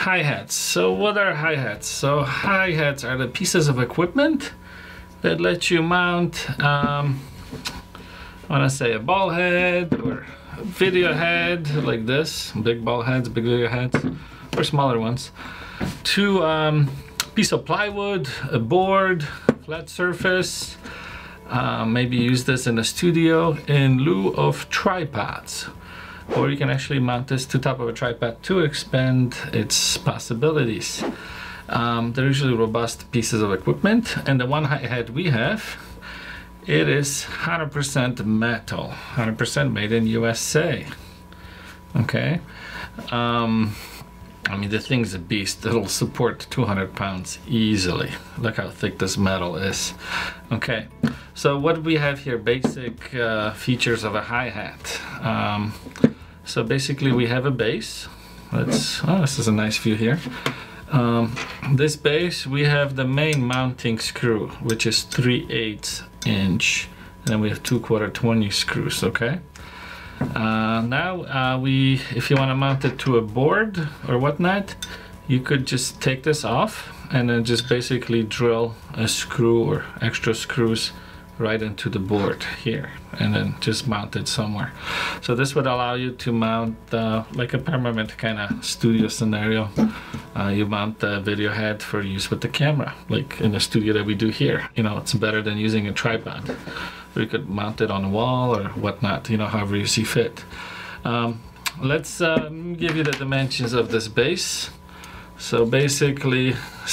hi-hats. So what are hi-hats? So hi-hats are the pieces of equipment that let you mount, I want to say, a ball head or a video head like this, big ball heads, big video heads, or smaller ones, to piece of plywood, a board, flat surface. Maybe use this in a studio in lieu of tripods, or you can actually mount this to top of a tripod to expand its possibilities. They're usually robust pieces of equipment, and the one hi-hat we have, it is 100% metal, 100% made in USA. Okay, I mean, the thing's a beast. It'll support 200 pounds easily. Look how thick this metal is. Okay, so what we have here, basic features of a hi-hat. So basically we have a bass. Oh, this is a nice view here. This bass, we have the main mounting screw, which is 3/8 inch. And then we have 2/4 20 screws, okay? If you want to mount it to a board or whatnot, you could just take this off and then just basically drill a screw or extra screws right into the board here, and then just mount it somewhere. So this would allow you to mount like a permanent kind of studio scenario. You mount the video head for use with the camera, like in the studio that we do here. You know, it's better than using a tripod. We could mount it on a wall or whatnot, you know, however you see fit. Let's give you the dimensions of this base. So basically,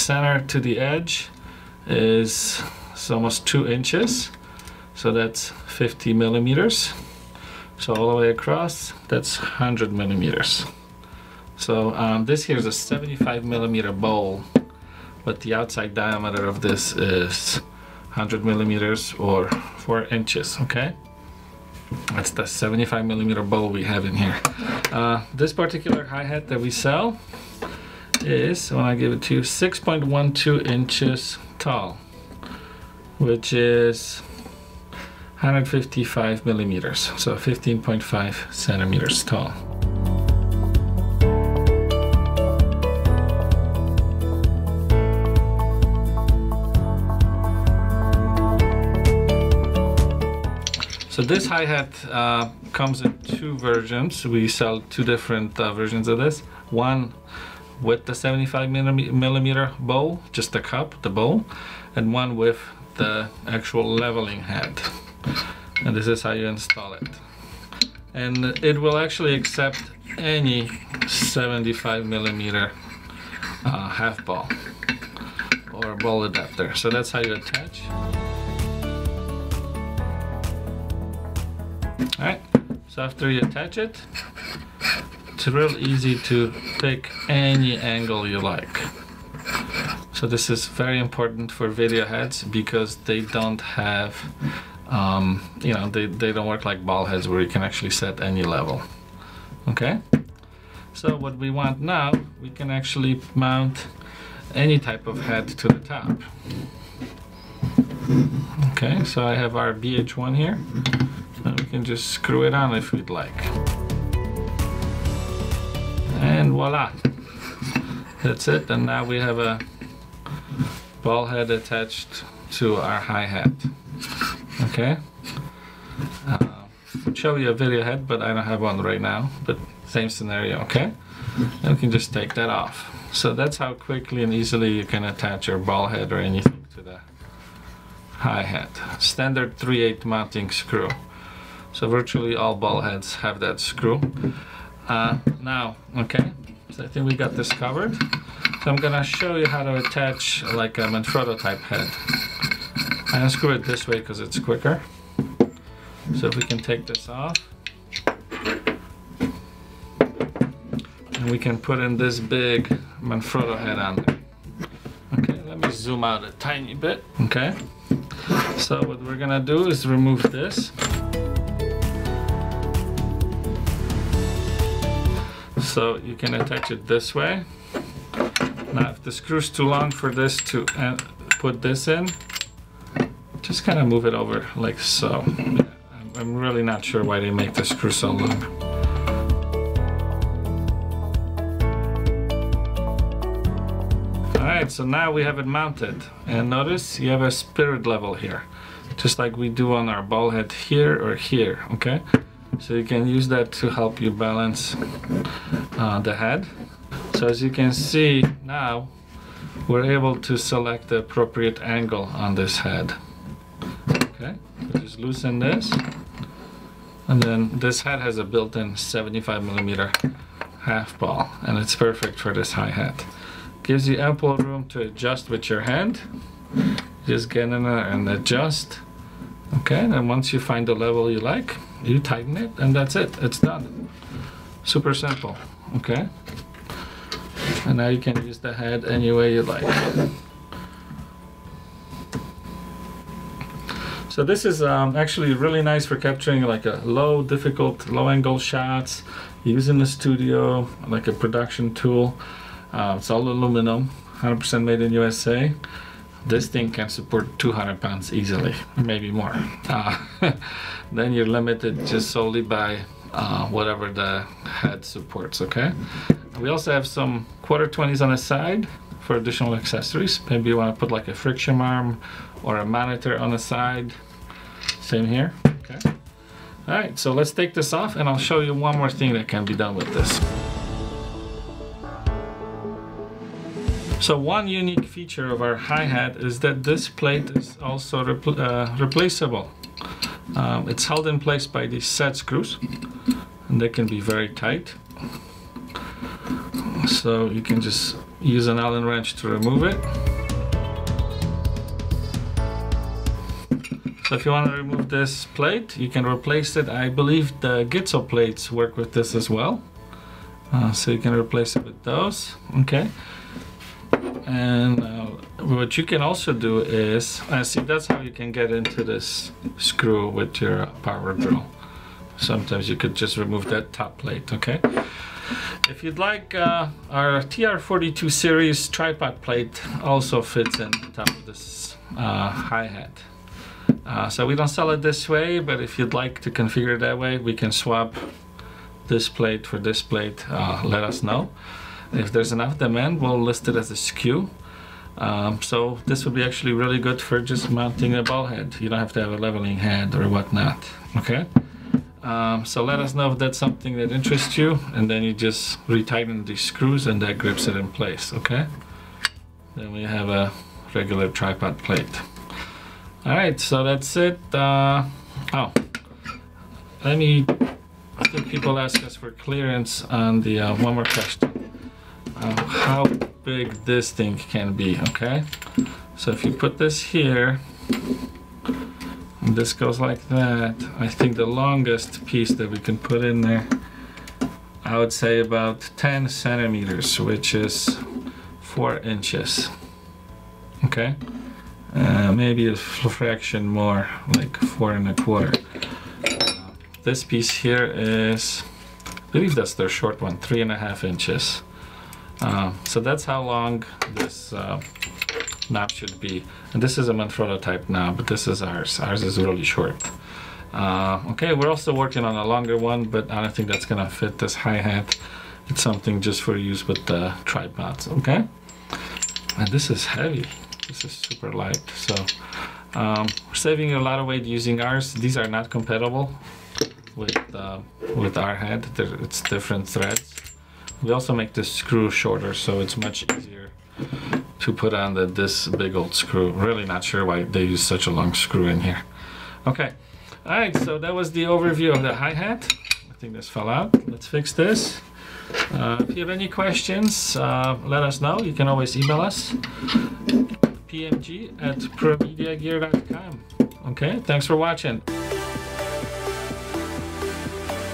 center to the edge is almost 2 inches. So that's 50 millimeters. So all the way across, that's 100 millimeters. So this here is a 75 millimeter bowl, but the outside diameter of this is 100 millimeters or 4 inches, okay? That's the 75 millimeter bowl we have in here. This particular hi-hat that we sell is, when I give it to you, 6.12 inches tall, which is 155 millimeters, so 15.5 centimeters tall. So this hi-hat comes in 2 versions. We sell 2 different versions of this. One with the 75 millimeter bowl, just the cup, the bowl, and one with the actual leveling head. And this is how you install it. And it will actually accept any 75 millimeter half ball or ball adapter. So that's how you attach. All right, so after you attach it, it's real easy to pick any angle you like. So this is very important for video heads because they don't have, you know, they don't work like ball heads where you can actually set any level. Okay? So what we want now, we can actually mount any type of head to the top. Okay, so I have our BH1 here. And we can just screw it on if we'd like. And voila. That's it, and now we have a ball head attached to our hi-hat. Okay? I'll show you a video head, but I don't have one right now, but same scenario, okay? And we can just take that off. So that's how quickly and easily you can attach your ball head or anything to the hi-hat. Standard 3/8 mounting screw. So virtually all ball heads have that screw. Now, okay, so I think we got this covered. So I'm gonna show you how to attach like a Manfrotto type head. I unscrew it this way because it's quicker. So if we can take this off, and we can put in this big Manfrotto head on there. Okay, let me zoom out a tiny bit. Okay, so what we're gonna do is remove this. So you can attach it this way. Now, if the screw's too long for this to put this in, just kind of move it over like so. I'm really not sure why they make the screw so long. Alright, so now we have it mounted, and notice you have a spirit level here, just like we do on our ball head here or here, okay? So you can use that to help you balance the head. So as you can see now, we're able to select the appropriate angle on this head. Okay, so just loosen this, and then this head has a built-in 75mm half ball, and it's perfect for this high hat. Gives you ample room to adjust with your hand. Just get in there and adjust. Okay, and once you find the level you like, you tighten it, and that's it. It's done. Super simple. Okay. And now you can use the head any way you like. So this is actually really nice for capturing like a low, difficult, low angle shots. Use in the studio like a production tool. It's all aluminum, 100% made in USA. This thing can support 200 pounds easily, maybe more. Then you're limited just solely by whatever the head supports, okay? We also have some ¼ 20s on the side for additional accessories. Maybe you want to put like a friction arm or a monitor on the side. Same here, okay? All right, so let's take this off and I'll show you one more thing that can be done with this. So one unique feature of our hi-hat is that this plate is also replaceable. It's held in place by these set screws, and they can be very tight. So you can just use an Allen wrench to remove it. So if you want to remove this plate, you can replace it. I believe the Gitzo plates work with this as well. So you can replace it with those, okay? And what you can also do is, see, that's how you can get into this screw with your power drill. Sometimes you could just remove that top plate, okay? If you'd like, our TR42 series tripod plate also fits in the top of this hi-hat. So we don't sell it this way, but if you'd like to configure it that way, we can swap this plate for this plate. Let us know. If there's enough demand, we'll list it as a SKU. So this would be actually really good for just mounting a ball head. You don't have to have a leveling head or whatnot, okay? So let us know if that's something that interests you, and then you just retighten these screws and that grips it in place, okay? Then we have a regular tripod plate. All right, so that's it. I think people ask us for clearance on the one more question. How big this thing can be, okay? So if you put this here, and this goes like that, I think the longest piece that we can put in there, I would say about 10 centimeters, which is 4 inches, okay? Maybe a fraction more, like 4 1/4. This piece here is, I believe that's their short one, 3 1/2 inches. So that's how long this knob should be. And this is a Manfrotto type knob, but this is ours. Ours is really short. Okay, we're also working on a longer one, but I don't think that's gonna fit this hi-hat. It's something just for use with the tripods, okay? And this is heavy. This is super light. So we're saving a lot of weight using ours. These are not compatible with our head. It's different threads. We also make this screw shorter, so it's much easier to put on this big old screw. Really not sure why they use such a long screw in here. Okay, all right, so that was the overview of the hi-hat. I think this fell out. Let's fix this. If you have any questions, let us know. You can always email us, pmg@promediagear.com. Okay, thanks for watching.